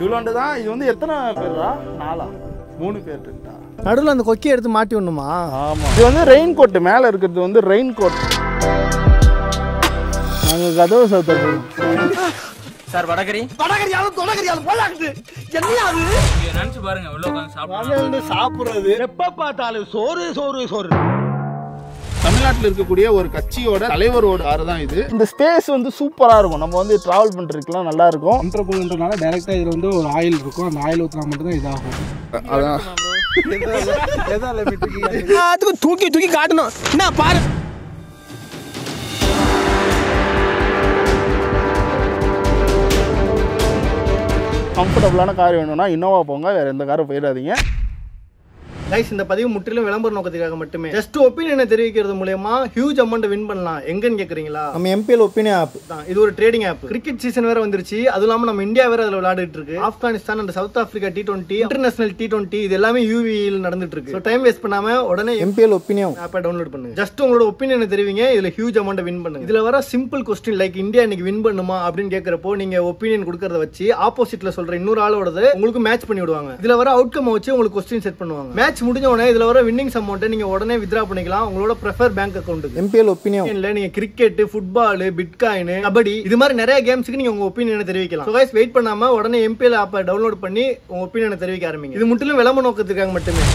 இவ்வளோண்டு தான். இது வந்து எத்தனை பேர்டா? 4 பேர்டா. நடுவில் அந்த கொக்கியை எடுத்து மாட்டி விடணுமா? ஆமாம். இது வந்து ரெயின் கோட்டு, மேலே இருக்கிறது வந்து ரெயின் கோட். நாங்கள் கதவை சாப்பிட்டு சார் வடகரி வடகரியாலும் தொடகரியாலும் போலாக்குது. என்ன அது நினைச்சு பாருங்க, உள்ள உட்காந்து சாப்பிடுறது சாப்பிட்றது, எப்ப பார்த்தாலும் சோறு சோறு சோறு. தமிழ்நாட்டில் இருக்கக்கூடிய ஒரு கட்சியோட தலைவரோட ஆறு தான் இது. இந்த ஸ்பேஸ் வந்து சூப்பராக இருக்கும், நம்ம வந்து ட்ராவல் பண்ணுறதுக்குலாம் நல்லா இருக்கும். இன்டர்போல்ன்றனால டைரெக்டாக இதில் வந்து ஒரு ஆயில் இருக்கும், அந்த ஆயில் ஊற்றுனா மட்டும்தான் இதாகும். அதான் எல்லாத்துக்கும் தூக்கி தூக்கி காட்டணும். என்ன பாரு, கம்ஃபர்டபுளான கார் வேணும்னா இன்னோவா போங்க, வேறு எந்த காரும் போயிடாதீங்க. கைஸ், இந்த பதிவு முற்றிலும் விளம்பர நோக்கத்துக்காக மட்டுமே. ஜஸ்ட் ஒப்பீனியனை தெரிவிக்கிறது மூலமா ஹியூஜ் அமௌண்ட் வின் பண்ணலாம். எங்கன்னு கேட்குறீங்களா? நம்ம எம்பிஎல் ஒப்பீனியன் ஆப் தான். இது ஒரு ட்ரேடிங் ஆப். கிரிக்கெட் சீசன் வேற வந்துருச்சு, அது இல்லாமல் நம்ம இந்தியா வேற அதில் விளையாடிட்டு இருக்கு. Afghanistan and South Africa T20 international T20, இது எல்லாமே UAEயில் நடந்துட்டு இருக்கு. டைம் வேஸ்ட் பண்ணாம உடனே எம்பிஎல் ஒப்பீனியன் ஆப்பை டவுன்லோட் பண்ணுங்க. ஜஸ்ட் உங்களோட ஒப்பீனியனை தெரிவிங்க, இதில் ஹியூஜ் அமௌண்ட் வின் பண்ணுங்க. இதுல வர சிம்பிள் கொஸ்டின் லைக் இந்தியா இன்னைக்கு வின் பண்ணுமா அப்படின்னு கேட்கறப்போ நீங்க ஒப்பீனியன் கொடுக்கறத வச்சு ஆப்போசிட்ல சொல்ற இன்னொரு ஆளோடது உங்களுக்கு மேட்ச் பண்ணி விடுவாங்க. இதுல வர அவுட்கம் வச்சு உங்களுக்கு கொஸ்டின் செட் பண்ணுவாங்க. மேட்ச் முடிஞ்ச உடனே இதுல வர வின்னிங் அமௌண்ட்டை நீங்க உடனே வித்ரா பண்ணிக்கலாம் உங்களோட ப்ரெஃபர் பேங்க் அக்கௌண்ட்டுக்கு. எம்பிஎல் ஒப்பீனியன்ல நீங்க கிரிக்கெட், ஃபுட்பால், பிட்காயின், கபடி இது மாதிரி நிறைய கேம்ஸ்க்கு நீங்க உங்க ஒப்பீனியனை தெரிவிக்கலாம். சோ गाइस, வெயிட் பண்ணாம உடனே எம்பிஎல் ஆப்பை டவுன்லோட் பண்ணி உங்க ஒப்பீனியனை தெரிவிக்க ஆரம்பிங்க. இது முற்றிலும் விளம்பர நோக்கத்துக்காக மட்டுமே.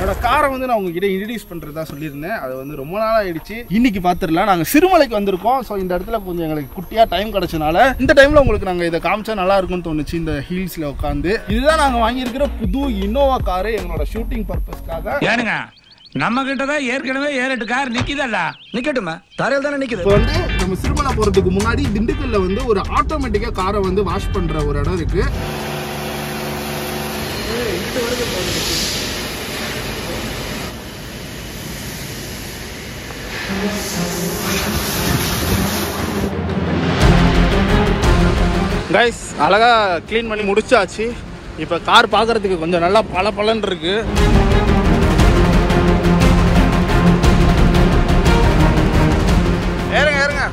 என்னோட காரை வந்து நான் உங்ககிட்ட இன்ட்ரடியூஸ் பண்ணுறதா சொல்லியிருந்தேன். அது வந்து ரொம்ப நாளாக ஆயிடுச்சு, இன்னைக்கு பார்த்துடலாம். நாங்கள் சிறுமலைக்கு வந்திருக்கோம். ஸோ இந்த இடத்துல கொஞ்சம் எங்களுக்கு குட்டியாக டைம் கிடச்சனால இந்த டைமில் உங்களுக்கு நாங்கள் இதை காமிச்சா நல்லா இருக்கும்னு தோணுச்சு. இந்த ஹீல்ஸில் உட்காந்து இதுதான் நாங்கள் வாங்கியிருக்கிற புது இன்னோவா காரு, எங்களோட ஷூட்டிங் பர்பஸ்க்காக. ஏனுங்க, நம்ம கிட்ட தான் ஏற்கனவே 7-8 கார் நிற்கிதல்ல, நிற்கட்டுமா? தரையில் தானே நிற்கிது. இப்போ வந்து நம்ம சிறுமலை போகிறதுக்கு முன்னாடி திண்டுக்கல்ல வந்து ஒரு ஆட்டோமேட்டிக்காக காரை வந்து வாஷ் பண்ணுற ஒரு இடம் இருக்குது. கைஸ், அழகா கிளீன் பண்ணி முடிச்சாச்சு. இப்போ கார் பார்க்கறதுக்கு கொஞ்சம் நல்லா பல பலன் இருக்கு. ஏறுங்க ஏறுங்க.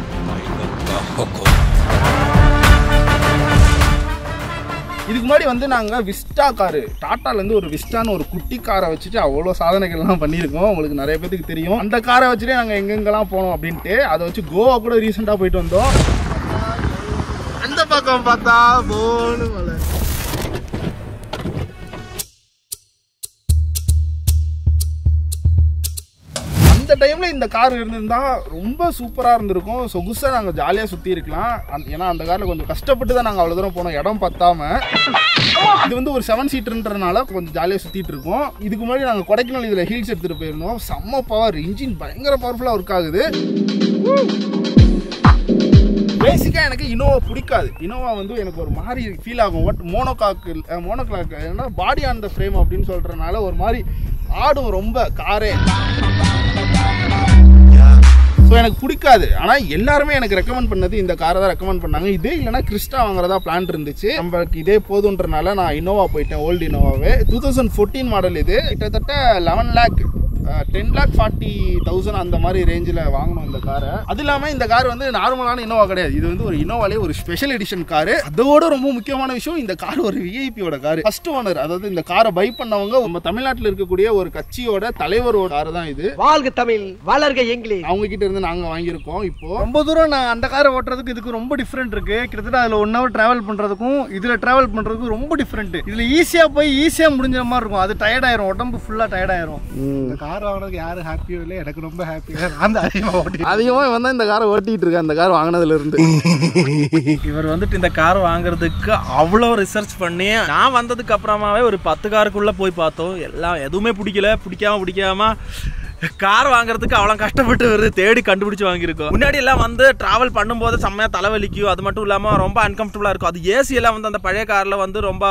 இதுக்கு முன்னாடி வந்து நாங்கள் விஸ்டா காரு, டாட்டாலேருந்து ஒரு விஸ்டான்னு ஒரு குட்டி காரை வச்சுட்டு அவ்வளோ சாதனைகள்லாம் பண்ணியிருக்கோம். உங்களுக்கு நிறைய பேருக்கு தெரியும். அந்த காரை வச்சுட்டு நாங்கள் எங்கெங்கெல்லாம் போனோம் அப்படின்ட்டு அதை வச்சு கோவா கூட ரீசெண்டாக போயிட்டு வந்தோம். அந்த பக்கம் பார்த்தா போனு மலை. அந்த டைமில் இந்த கார் இருந்திருந்தால் ரொம்ப சூப்பராக இருந்திருக்கும். சொகுசாக நாங்கள் ஜாலியாக சுற்றி இருக்கலாம். ஏன்னா அந்த காரில் கொஞ்சம் கஷ்டப்பட்டு தான் நாங்கள் அவ்வளோ தூரம் போனோம், இடம் பத்தாமல். இது வந்து ஒரு 7 சீட்டுன்றதுனால கொஞ்சம் ஜாலியாக சுற்றிட்டு இருக்கோம். இதுக்கு முன்னாடி நாங்கள் கொடைக்கானல் இதில் ஹீல்ஸ் எடுத்துகிட்டு போயிருந்தோம். செம்ம பவர், இன்ஜின் பயங்கர பவர்ஃபுல்லாக ஒர்க் ஆகுது. பேசிக்காக எனக்கு இனோவா பிடிக்காது. இனோவா வந்து எனக்கு ஒரு மாதிரி ஃபீல் ஆகும். மோனோகாக்கு ஏன்னா பாடி ஆன் த ஃப்ரேம் அப்படின்னு சொல்கிறதுனால ஒரு மாதிரி ஆடும் ரொம்ப காரே. ஸோ எனக்கு பிடிக்காது. ஆனால் எல்லாருமே எனக்கு ரெக்கமெண்ட் பண்ணது இந்த காரை தான் ரெக்கமெண்ட் பண்ணாங்க. இதே இல்லைனா கிறிஸ்டா வாங்குறதா பிளான் இருந்துச்சு. நம்மளுக்கு இதே போதுன்றனால நான் இன்னோவா போயிட்டேன். ஓல்டு இன்னோவாவே 2014 மாடல். இது கிட்டத்தட்ட 11 லேக் 10,40,000 அந்த மாதிரி ரேஞ்சில் வாங்கணும் இந்த காரை. அது இல்லாமல் இந்த கார் வந்து நார்மலான இன்னோவா கிடையாது. இது வந்து ஒரு இன்னோவாலே ஒரு ஸ்பெஷல் எடிஷன் காரு. அதோட ரொம்ப முக்கியமான விஷயம், இந்த கார் ஒரு விஐபியோட கார். ஃபர்ஸ்ட் ஓனர், அதாவது இந்த காரை பை பண்ணவங்க நம்ம தமிழ்நாட்டில் இருக்கக்கூடிய ஒரு கட்சியோட தலைவரோட கார் தான் இது. வாழ்க தமிழ் வளர்க இங்கிலீஷ். அவங்க கிட்ட இருந்து நாங்கள் வாங்கியிருக்கோம். இப்போ ரொம்ப தூரம் நான் அந்த காரை ஓட்டுறதுக்கு இதுக்கு ரொம்ப டிஃப்ரெண்ட் இருக்கு. கிட்டத்தட்ட அதில் 1 ஹவர் டிராவல் பண்ணுறதுக்கும் இதில் டிராவல் பண்ணுறதுக்கும் ரொம்ப டிஃப்ரெண்ட். இதில் ஈஸியாக போய் ஈஸியாக முடிஞ்ச மாதிரி இருக்கும். அது டயர்டாயிரும், உடம்பு ஃபுல்லாக டயர்டாயிரும். யாரும் ஹாப்பியோ இல்லை, எனக்கு ரொம்ப ஹாப்பியா. அந்த அதிகமாக வந்து இந்த காரை ஓட்டிட்டு இருக்கேன் இந்த கார் வாங்கினதுல இருந்து. இவர் வந்துட்டு இந்த கார் வாங்குறதுக்கு அவ்வளோ ரிசர்ச் பண்ணி நான் வந்ததுக்கு அப்புறமாவே ஒரு 10 காருக்குள்ள போய் பார்த்தோம். எல்லாம் எதுவுமே பிடிக்காம கார் வாங்குறதுக்கு அவ்வளோ கஷ்டப்பட்டு வருது, தேடி கண்டுபிடிச்சு வாங்கியிருக்கோம். முன்னாடி எல்லாம் வந்து டிராவல் பண்ணும்போது செம்மையாக தலைவலிக்கும். அது மட்டும் இல்லாமல் ரொம்ப அன்கம்ஃபர்டபுளாக இருக்கும். அது ஏசி எல்லாம் வந்து அந்த பழைய காரில் வந்து ரொம்ப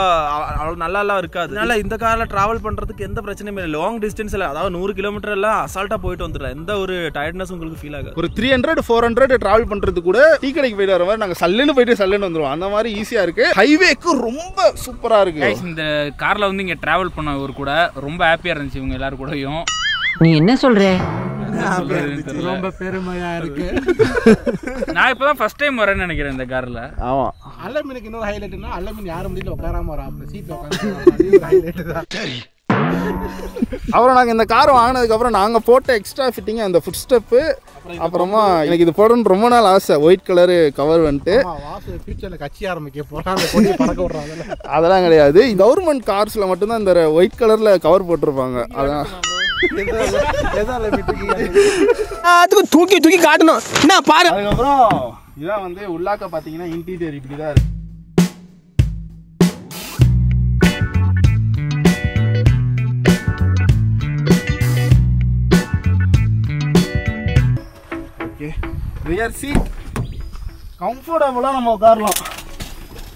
அவ்வளோ நல்லாலாம் இருக்காது. அதனால இந்த காரில் டிராவல் பண்ணுறதுக்கு எந்த பிரச்சனையும் இல்லை. லாங் டிஸ்டன்ஸில், அதாவது 100 கிலோமீட்டர் எல்லாம் அசால்ட்டாக போயிட்டு வந்துடலாம். எந்த ஒரு டயர்ட்னஸ் உங்களுக்கு ஃபீல் ஆகும். ஒரு 300-400 டிராவல் பண்ணுறது கூட டீ கடைக்கு போயிட்டு வர மாதிரி நாங்கள் சல்லுன்னு போயிட்டு சல்லுன்னு வந்துடுவோம். அந்த மாதிரி ஈஸியாக இருக்குது. ஹைவேக்கு ரொம்ப சூப்பராக இருக்குது. இந்த காரில் வந்து இங்கே டிராவல் பண்ணவர் கூட ரொம்ப ஹாப்பியாக இருந்துச்சு இவங்க எல்லாரும் கூடயும். நீ என்ன சொல்ற? ரொம்ப பெருமையா இருக்கு. நான் இப்பதான் ஃபர்ஸ்ட் டைம் வரேன்னு நினைக்கிறேன் இந்த கார்ல. ஆமா. அலமீனுக்கு இன்னொரு ஹைலைட்னா அலமீன் யாரும் முடியல உட்காராம வரா. அந்த சீட்ல உட்கார்ந்து ஹைலைட் தான். சரி. அப்புறம் நாங்கள் இந்த கார் வாங்கினதுக்கு அப்புறம் நாங்கள் போட்ட எக்ஸ்ட்ரா ஃபிட்டிங் அந்த ஃபுட் ஸ்டெப்பு அப்புறமா எனக்கு இது போடணும்னு ரொம்ப நாள் ஆசை. ஒயிட் கலரு கவர் வந்துட்டு கட்சி ஆரம்பிக்க போறாங்க. அதெல்லாம் கிடையாது. கவர்மெண்ட் கார்ஸில் மட்டும்தான் இந்த ஒயிட் கலரில் கவர் போட்டிருப்பாங்க. அதான் அதுக்கு தூக்கி தூக்கி காட்டணும் என்ன பாரு. அதுக்கப்புறம் இதான் வந்து உள்ளாக்க பார்த்தீங்கன்னா இன்டீரியர் இப்படி தான் இருக்கு. ரியர் சீட் கம்ஃபர்டபுளாக நம்ம உட்காரலாம்.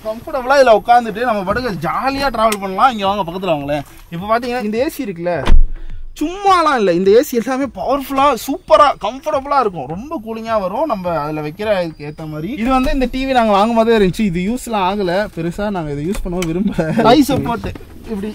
கம்ஃபர்டபுளாக இதில் உட்காந்துட்டு நம்ம படுக்க ஜாலியாக ட்ராவல் பண்ணலாம். இங்கே வாங்க பக்கத்தில் வாங்களேன். இப்போ பார்த்தீங்கன்னா இந்த ஏசி இருக்குல்ல, சும்மாலாம் இல்லை. இந்த ஏசி எல்லாமே பவர்ஃபுல்லாக சூப்பராக கம்ஃபர்டபுளாக இருக்கும். ரொம்ப கூலிங்காக வரும். நம்ம அதில் வைக்கிற இதுக்கு ஏற்ற மாதிரி. இது வந்து இந்த டிவி நாங்கள் வாங்கும் போதே இருந்துச்சு. இது யூஸ்லாம் ஆகலை பெருசாக. நாங்கள் இதை யூஸ் பண்ணவும் விரும்பலை. ஹை சப்போர்ட்டு இப்படி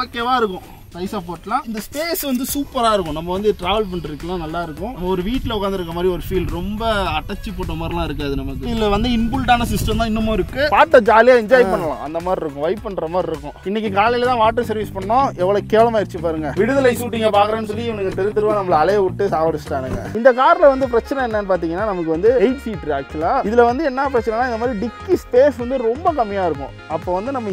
ஓகேவாக இருக்கும். ரைஸாக போட்டலாம். இந்த ஸ்பேஸ் வந்து சூப்பராக இருக்கும். நம்ம வந்து ட்ராவல் பண்ணுறதுக்குலாம் நல்லாயிருக்கும். நம்ம ஒரு வீட்டில் உட்காந்துருக்க மாதிரி ஒரு ஃபீல். ரொம்ப அட்டச்சு போட்ட மாதிரிலாம் இருக்காது நமக்கு. இதில் வந்து இன்புல்டான சிஸ்டம் தான் இன்னமும் இருக்குது. பாட்டை ஜாலியாக என்ஜாய் பண்ணலாம். அந்த மாதிரி இருக்கும். வைப் பண்ணுற மாதிரி இருக்கும். இன்றைக்கி காலையில் தான் வாட்டர் சர்வீஸ் பண்ணோம். எவ்வளோ கேவலமாகிடுச்சு பாருங்கள். விடுதலை ஷூட்டிங்கை பார்க்குறேன்னு சொல்லி இவனுக்கு தெருவா நம்மளை அலைய விட்டு சாவடிச்சிட்டானுங்க. இந்த காரில் வந்து பிரச்சனை என்னன்னு பார்த்தீங்கன்னா நமக்கு வந்து 8 சீட் ஆக்சுவலாக. இதில் வந்து என்ன பிரச்சனைனா இந்த மாதிரி டிக்கி ஸ்பேஸ் வந்து ரொம்ப கம்மியாக இருக்கும். அப்போ வந்து நம்ம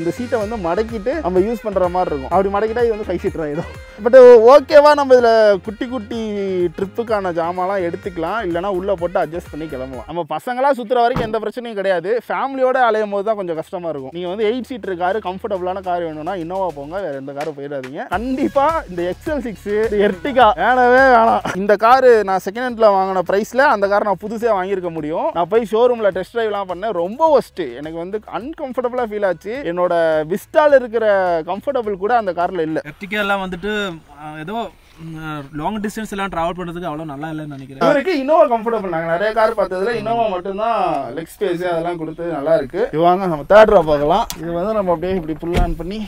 இந்த சீட்டை வந்து மடக்கிட்டு நம்ம யூஸ் பண்ணுற மாதிரி இருக்கும். அப்படி மடக்கிட்டு இது வந்து கை சீட் ஆகிடும். பட் ஓகேவா நம்ம இதில் குட்டி குட்டி ட்ரிப்புக்கான ஜாமான்லாம் எடுத்துக்கலாம். இல்லைனா உள்ளே போட்டு அட்ஜஸ்ட் பண்ணி கிளம்பலாம். நம்ம பசங்களாக சுற்றுற வரைக்கும் எந்த பிரச்சனையும் கிடையாது. ஃபேமிலியோடு அலையும் போது தான் கொஞ்சம் கஷ்டமாக இருக்கும். நீங்கள் வந்து 8 சீட் காரு கம்ஃபர்டபுளான கார் வேணும்னா இன்னோவா போங்க. வேறு எந்த காரும் போயிடாதீங்க. கண்டிப்பாக இந்த XL6 எர்டிகா வேணவே வேணாம். இந்த காரு நான் செகண்ட் ஹேண்டில் வாங்கின ப்ரைஸில் அந்த காரை நான் புதுசாக வாங்கியிருக்க முடியும். நான் போய் ஷோரூமில் டெஸ்ட் ட்ரைவ்லாம் பண்ணேன். ரொம்ப ஒஸ்ட்டு. எனக்கு வந்து அன்கம்ஃபர்டபுளாக ஃபீல் ஆச்சு. என்னோட விஸ்டாவில் இருக்கிற கம்ஃபர்டபுள் கூட அந்த காரில் இல்ல. எர்டிகாலாம் வந்துட்டு ஏதோ லாங் டிஸ்டன்ஸ் எல்லாம் டிராவல் பண்றதுக்கு அவ்வளோ நல்லா இல்லைன்னு நினைக்கிறேன். இவருக்கு இன்னோவா கம்ஃபர்டபுள். நாங்கள் நிறைய கார் பார்த்ததுல இன்னோவா மட்டும்தான் லெக் ஸ்பேஸ் அதெல்லாம் கொடுத்து நல்லா இருக்கு. இவாங்க நம்ம தேர்ட் ரோ பார்க்கலாம். இது வந்து நம்ம அப்படியே இப்படி புல் ஆன் பண்ணி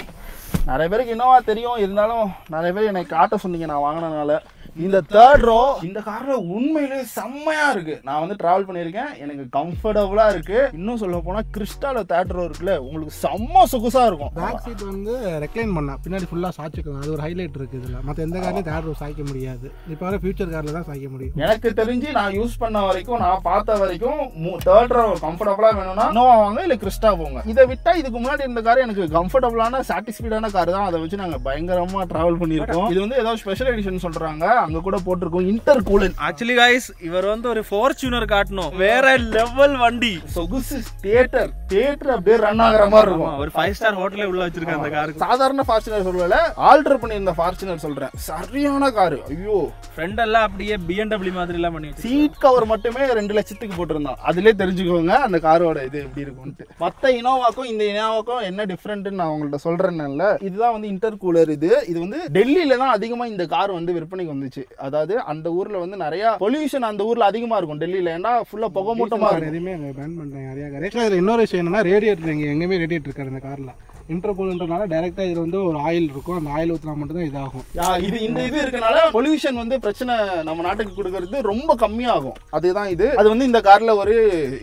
நிறைய பேருக்கு இன்னோவா தெரியும். இருந்தாலும் நிறைய பேர் எனக்கு காட்ட சொன்னீங்க நான் வாங்கினதுனால. இந்த தேர்ட் ரோ இந்த கார்ல உண்மையிலே செம்மையா இருக்கு. நான் வந்து டிராவல் பண்ணியிருக்கேன். எனக்கு கம்ஃபர்டபுளா இருக்கு. இன்னும் சொல்ல போனா கிறிஸ்டால தேர்ட் ரோ இருக்குல்ல, உங்களுக்கு செம்ம சொகுசா இருக்கும். பேக் சீட் வந்து ரெக்ளைன் பண்ணா பின்னாடி ஃபுல்லா சாய்ச்சிக்கலாம். அது ஒரு ஹைலைட் இருக்கு. இதுல மத்த எந்த கார்லயும் தேர்ட் ரோ சாய்க்க முடியாது. இப்போ வர ஃபியூச்சர் கார்ல தான் சாய்க்க முடியும். எனக்கு தெரிஞ்சு நான் யூஸ் பண்ண வரைக்கும், நான் பார்த்த வரைக்கும் தேர்ட் ரோ கம்ஃபர்டபுளா வேணும்னா இன்னோவா வாங்க இல்ல கிறிஸ்டா போங்க. இதை விட்டா இதுக்கு முன்னாடி இந்த கார் எனக்கு கம்ஃபர்டபுளான சாட்டிஸ்ஃபைடான கார் தான். அதை வச்சு நாங்க பயங்கரமா டிராவல் பண்ணிருக்கோம். இது வந்து ஏதாவது ஸ்பெஷல் எடிஷன் சொல்றாங்க. அங்க கூட போட்டுருக்கோம் இன்டர் கூலன். ஆக்சுவலி गाइस இவர் வந்து ஒரு ஃபார்ச்சூனர் காட்டணும். வேற லெவல் வண்டி. சொகுசு தியேட்டர். தியேட்டர் அப்படியே ரன் ஆகுற மாதிரி இருக்கும். ஒரு 5 ஸ்டார் ஹோட்டல்ல உள்ள வச்சிருக்காங்க அந்த கார். சாதாரண ஃபார்ச்சூனர் சொல்லல, ஆல்டர் பண்ணியிருந்த ஃபார்ச்சூனர் சொல்றேன். சரியான கார். ஐயோ ஃப்ரண்ட் எல்லாம் அப்படியே BMW மாதிரி எல்லாம் பண்ணிட்டு சீட் கவர் மட்டுமே 2 லட்சத்துக்கு போட்டுருந்தோம். அதுலயே தெரிஞ்சுக்கோங்க அந்த காரோட இது எப்படி இருக்கும்னு. மத்த இனோவாக்கும் இந்த இனோவாக்கும் என்ன டிஃபரண்ட்னு நான் உங்கள்ட்ட சொல்றேன்ல. இதுதான் வந்து இன்டர் கூலர். இது வந்து டெல்லியில தான் அதிகமா இந்த கார் வந்து விற்பனைக்கு வந்து. அதாவது அந்த ஊர்ல வந்து நிறைய பொல்யூஷன் அந்த ஊர்ல அதிகமா இருக்கும். டெல்லியில ஏன்னா ஃபுல்லா புகை மூட்டமா இருக்கு. எதுமே பேன் பண்றாங்க நிறைய கார். இதுல இன்னொரு விஷயம் என்னன்னா ரேடியேட்டர் எங்கேயுமே ரேடியேட்டர் இருக்காரு இந்த கார்ல. இன்டர்கூலர்ன்றனால டைரக்டா இதுல வந்து ஒரு ஆயில் இருக்கும். அந்த ஆயில் ஊத்துனா மட்டும் தான் இதாகும். இது இது இருக்கனால பொல்யூஷன் வந்து பிரச்சனை நம்ம நாட்டுக்கு கொடுக்கறது ரொம்ப கம்மியாகும். அதுதான் இது. அது வந்து இந்த கார்ல ஒரு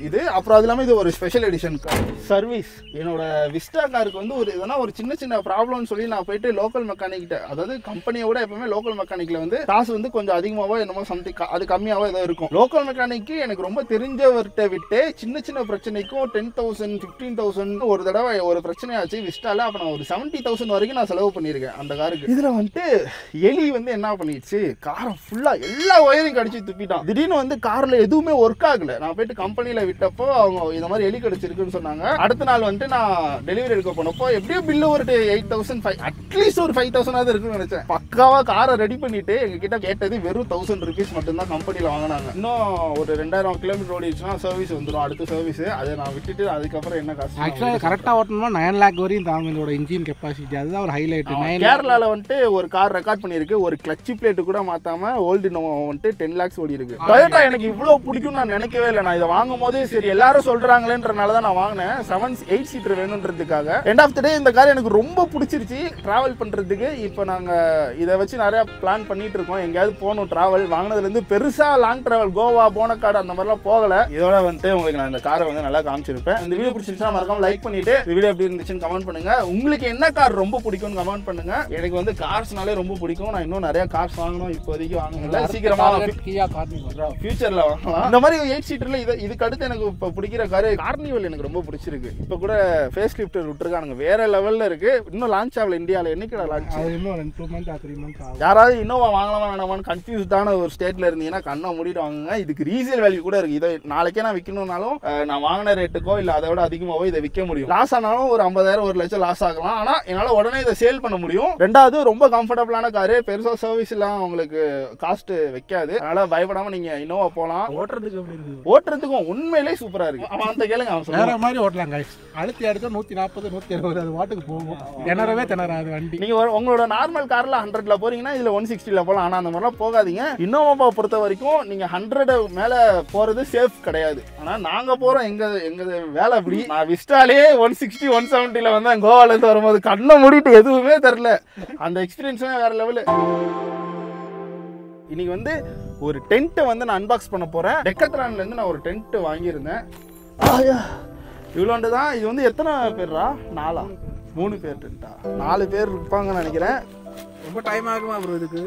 இது. அப்புறம் அது இல்லாமல் இது ஒரு ஸ்பெஷல் எடிஷன் கார். சர்வீஸ் என்னோட விஸ்டா காருக்கு வந்து ஒரு எதனா ஒரு சின்ன சின்ன ப்ராப்ளம்னு சொல்லி நான் போயிட்டு லோக்கல் மெக்கானிக்கிட்ட, அதாவது கம்பெனியை விட எப்பவுமே லோக்கல் மெக்கானிக்ல வந்து காசு வந்து கொஞ்சம் அதிகமாவோ என்னமோ சம்திங் அது கம்மியாவோ ஏதோ இருக்கும். லோக்கல் மெக்கானிக்கு எனக்கு ரொம்ப தெரிஞ்சவர்கிட்ட விட்டு சின்ன சின்ன பிரச்சனைக்கும் 10,000 15,000 ஒரு தடவை ஒரு பிரச்சனையாச்சு. விஸ்டால அப்ப நான் ஒரு 70,000 வரைக்கும் நான் செலவு பண்ணியிருக்கேன் அந்த காருக்கு. இதுல வந்துட்டு எலி வந்து என்ன பண்ணிடுச்சு, காரை ஃபுல்லா எல்லா ஒயரையும் கடிச்சு துப்பிட்டான். திடீர்னு வந்து கார்ல எதுவுமே ஒர்க் ஆகல. நான் போயிட்டு கம்பெனியில விட்டப்போ அவங்க இந்த மாதிரி எலி கடிச்சிருக்குன்னு சொன்னாங்க. அடுத்த நாள் வந்துட்டு நான் டெலிவரி எடுக்க போனப்போ எப்படியோ பில்லு ஒரு 8,500 அட்லீஸ்ட் ஒரு 5,000ஆவது இருக்குன்னு நினைச்சேன். பக்காவா காரை ரெடி பண்ணிட்டு எங்ககிட்ட கேட்டது வெறும் 1,000 ரூபீஸ் மட்டும்தான் கம்பெனியில வாங்கினாங்க. இன்னும் ஒரு 2,000 கிலோமீட்டர் ஓடிச்சுன்னா சர்வீஸ் வந்துடும். அடுத்த சர்வீஸ் அதை நான் விட்டுட்டு அதுக்கப்புறம் என்ன காசு கரெக்டா ஓட்டணும்னா 9 லேக் வரை ஸ்டீரிங் தாங்கங்களோட இன்ஜின் கெபாசிட்டி அதுதான் ஒரு ஹைலைட். கேரளால வந்து ஒரு கார் ரெக்கார்ட் பண்ணிருக்கு, ஒரு கிளட்ச் பிளேட் கூட மாத்தாம ஓல்டு நோவா வந்து 10 lakhs ஓடி இருக்கு. டொயோட்டா எனக்கு இவ்வளவு பிடிக்கும் நான் நினைக்கவே இல்லை. நான் இத வாங்கும்போது சரி எல்லாரும் சொல்றாங்களேன்றனால தான் நான் வாங்குனேன். 7-8 சீட்டர் வேணும்ன்றதுக்காக எண்ட் ஆஃப் தி டே இந்த கார் எனக்கு ரொம்ப பிடிச்சிருச்சு டிராவல் பண்றதுக்கு. இப்போ நாங்க இத வச்சு நிறைய பிளான் பண்ணிட்டு இருக்கோம், எங்கயாவது போகணும் டிராவல். வாங்குனதுல இருந்து பெருசா லாங் டிராவல் கோவா போனக்காடு அந்த மாதிரிலாம் போகல. இதோட வந்து உங்களுக்கு நான் இந்த காரை வந்து நல்லா காமிச்சிருப்பேன். இந்த வீடியோ பிடிச்சிருந்தா மறக்காம லைக் பண்ணிட்டு, வீடியோ எப்படி இருந்துச்சுன்னு கமெண்ட் பண்ணுங்க. உங்களுக்கு என்ன கார் ரொம்ப பிடிக்கும்னு கமெண்ட் பண்ணுங்க. எனக்கு வந்து கார்ஸ்னாலே ரொம்ப பிடிக்கும். நான் இன்னும் நிறைய கார்ஸ் வாங்கணும், இப்போதைக்கு வாங்கல, சீக்கிரமா ஃபியூச்சர்ல வாங்கலாம். இந்த மாதிரி 8 சீட்டர்ல இதுக்கு அடுத்து எனக்கு இப்ப பிடிக்கிற கார் கார்னிவல் எனக்கு ரொம்ப பிடிச்சிருக்கு. இப்போ கூட ஃபேஸ் லிஃப்ட் விட்டுருக்கானுங்க, வேற லெவல்ல இருக்கு. இன்னும் லான்ச் ஆகல இந்தியால, என்னைக்கு லான்ச் ஆகும்? இன்னும் 2 மந்த் 3 மந்த் ஆகும். யாராவது இன்னோவா வாங்கலாமா வேணாமான்னு கன்ஃபியூஸ்டான ஒரு ஸ்டேட்ல இருந்தீங்கன்னா கண்ணை மூடிட்டு வாங்குங்க. இதுக்கு ரீசேல் வேல்யூ கூட இருக்கு. இதை நாளைக்கே நான் விற்கணும்னாலும் நான் வாங்கின ரேட்டுக்கோ இல்லை அதை விட அதிகமாகவோ இதை விற்க முடியும். லாஸ் ஆனாலும் ஒரு 50,000-1 லட்சம் லாஸ் ஆகலாம், ஆனால் என்னால் உடனே இதை சேல் பண்ண முடியும். ரெண்டாவது ரொம்ப கம்ஃபர்டபுளான காரு, பெருசாக சர்வீஸ் எல்லாம் உங்களுக்கு காஸ்ட் வைக்காது. அதனால பயப்படாம நீங்க இன்னோவா போகலாம். ஓட்டுறதுக்கும் உண்மையிலே சூப்பராக இருக்கு. அவன் அந்த கேளுங்க, அவன் வேற மாதிரி ஓட்டலாம். அடுத்த இடத்துல 140-160 அது வாட்டுக்கு போகும், திணறவே திணறாது வண்டி. நீங்க உங்களோட நார்மல் கார்ல 100ல போறீங்கன்னா இதுல 160ல போகலாம். ஆனால் அந்த மாதிரிலாம் போகாதீங்க. இன்னோவாவை பொறுத்த வரைக்கும் நீங்க 100 மேல போறது சேஃப் கிடையாது. ஆனா நாங்க போறோம் எங்க வேலை அப்படி. நான் விஸ்டாலே 160-170ல வந்து கோவால இருந்து வரும்போது கண்ணை மூடிட்டு எதுவுமே தெரியல. அந்த எக்ஸ்பீரியன்ஸ் வேற லெவலு. இன்னைக்கு வந்து ஒரு டென்ட் வந்து நான் அன்பாக்ஸ் பண்ண போறேன். டெக்கத்ரான்ல இருந்து நான் ஒரு டென்ட் வாங்கியிருந்தேன். இவ்வளோண்டு தான். இது வந்து எத்தனை பேர்ரா? 4-3 பேர் டென்ட்டா? 4 பேர் இருப்பாங்கன்னு நினைக்கிறேன். ரொம்ப டைம் ஆகுமா ப்ரோ இதுக்கு?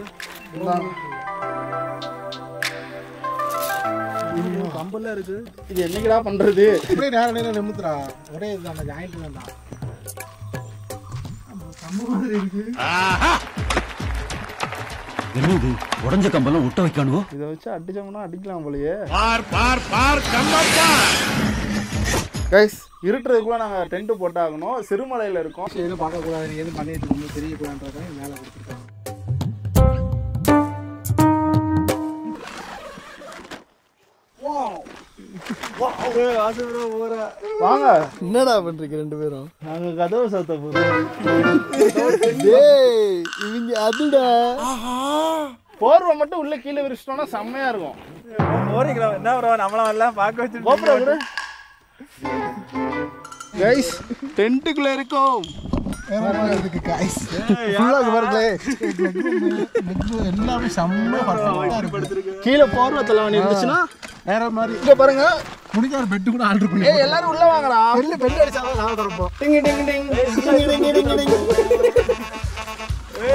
கம்பல்ல இருக்கு. இது என்னைக்குடா பண்றது? ஒரே நேரம் நிமித்துறா, ஒரே இதுதான் அந்த ஜாயிண்ட் தான் கம்பு மாதிரி இருக்கு. என்னது உடஞ்ச கம்பெல்லாம் ஒட்ட வைக்கணும்? இதை வச்சு அடிச்சோம்னா அடிக்கலாம் போலயே. பார் பார் பார் கம்பப்பா கைஸ், இருட்டுறதுக்குள்ள நாங்கள் டென்ட் போட்டாகணும். சிறுமலையில் இருக்கோம், எதுவும் பார்க்கக்கூடாது, எதுவும் பண்ணிட்டு இருக்கோம் தெரியக்கூடாதுன்றத மேலே கொடுத்துருக்காங்க. வாங்க, என்னடா பண்றீங்க ரெண்டு பேரும்? நாங்க கதவை சாத்த போறோம். இவங்க அதுடா போர்வை மட்டும் உள்ள கீழே விரிச்சிட்டோம்னா செம்மையா இருக்கும். என்ன ப்ரோ நம்மளாம் பார்க்க வச்சு போறோம். கைஸ் டென்ட்டுக்குள்ள இருக்கோம். எல்லாமே கீழே போர்வை தலைவணி இருந்துச்சுன்னா வேற மாதிரி. இங்க பாருங்க, முடிஞ்ச ஒரு பெட் கூட ஆர்டர் பண்ணி எல்லாரும் உள்ள வாங்கடா. வெளில பெட் அடிச்சாதான் நான் தரப்போம். டிங் டிங் டிங் டிங் டிங் டிங்.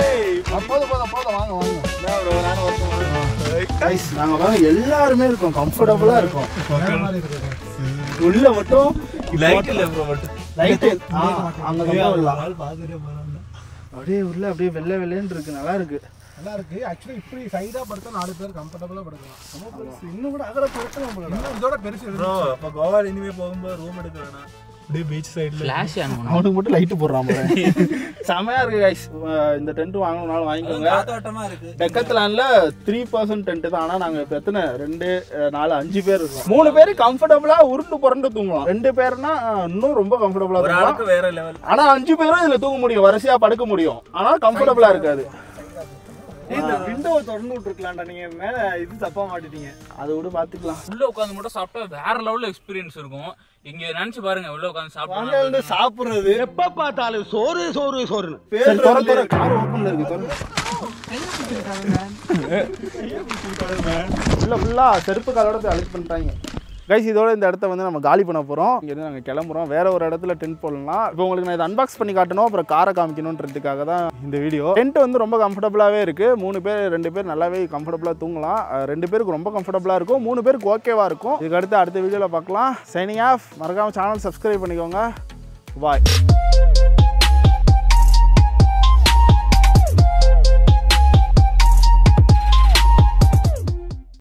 ஏய் அப்போது போத போத வாங்க வாங்க. நான் நான் வரேன் गाइस. நாங்க வாங்க, எல்லாரும் இருக்கோம், கம்ஃபர்ட்டபிளா இருக்கோம். வேற மாதிரி இருக்கு. உள்ள மட்டும் லைட் இல்ல ப்ரோ, மட்டும் லைட் அங்க கம்பல்ல ஆள் பாக்குறே போறாங்க. அப்படியே உள்ள அப்படியே வெள்ளை வெள்ளைன்னு இருக்கு, நல்லா இருக்கு. ஆக்சுவலி இப்படி சைடா படுத்தா 4 பேர் கம்ஃபர்டபுளா படுக்கலாம். ரொம்ப பெருசு, இன்னும் கூட அகல படுத்தா நம்மள இன்னும் இதோட பெருசு ப்ரோ. அப்ப கோவா இனிமே போகும்போது ரூம் எடுக்க வேணாம், அப்படியே பீச் சைடுல ஃபிளாஷ் ஆனோம். அவனுக்கு மட்டும் லைட் போடுறான் பாரு, செமையா இருக்கு गाइस. இந்த டென்ட் வாங்குறனால வாங்கிக்கோங்க, காத்தோட்டமா இருக்கு. டெக்கத்லான்ல 3% டென்ட் தான். ஆனா நாங்க இப்ப எத்தனை 2, 4, 5 பேர் இருக்கோம். 3 பேர் கம்ஃபர்ட்டபிளா உருண்டு புரண்டு தூங்கலாம். 2 பேர்னா இன்னும் ரொம்ப கம்ஃபர்ட்டபிளா இருக்கும், வேற லெவல். ஆனா 5 பேரும் இதுல தூங்க முடியும், வரிசையா படுக்க முடியும். ஆனா கம்ஃபர்ட்டபிளா இருக்காது. இந்த விண்டோவை திறந்து விட்டுருக்கலாம்டா, நீங்க மேல இது தப்பா மாட்டிட்டீங்க. அதை விட பாத்துக்கலாம். உள்ள உட்காந்து மட்டும் சாப்பிட்டா வேற லெவல்ல எக்ஸ்பீரியன்ஸ் இருக்கும். இங்க நினைச்சு பாருங்க, உள்ள உட்காந்து சாப்பிடுறது சாப்பிடுறது எப்ப பார்த்தாலும் சோறு சோறு சோறுன்னு பேர். தர தர கார் ஓபன்ல இருக்கு, இல்ல ஃபுல்லா செருப்பு காலோட அலெக்ட் பண்ணிட்டாங்க. கைஸ் இதோட இந்த இடத்த வந்து நம்ம காலி பண்ண போகிறோம். இங்கேருந்து நாங்கள் கிளம்புறோம், வேறு ஒரு இடத்துல டென்ட் போடலாம். இப்போ உங்களுக்கு நான் இதை அன்பாக்ஸ் பண்ணி காட்டணும், அப்புறம் காரை காமிக்கணுன்றதுக்காக தான் இந்த வீடியோ. டென்ட் வந்து ரொம்ப கம்ஃபர்டபுளாகவே இருக்குது. 3 பேர் 2 பேர் நல்லாவே கம்ஃபர்டபுளாக தூங்கலாம். 2 பேருக்கு ரொம்ப கம்ஃபர்டபுளாக இருக்கும், 3 பேருக்கு ஓகேவாக இருக்கும். இதுக்கு அடுத்த வீடியோவில் பார்க்கலாம். Signing off. மறக்காமல் சேனல் சப்ஸ்கிரைப் பண்ணிக்கோங்க. பாய்.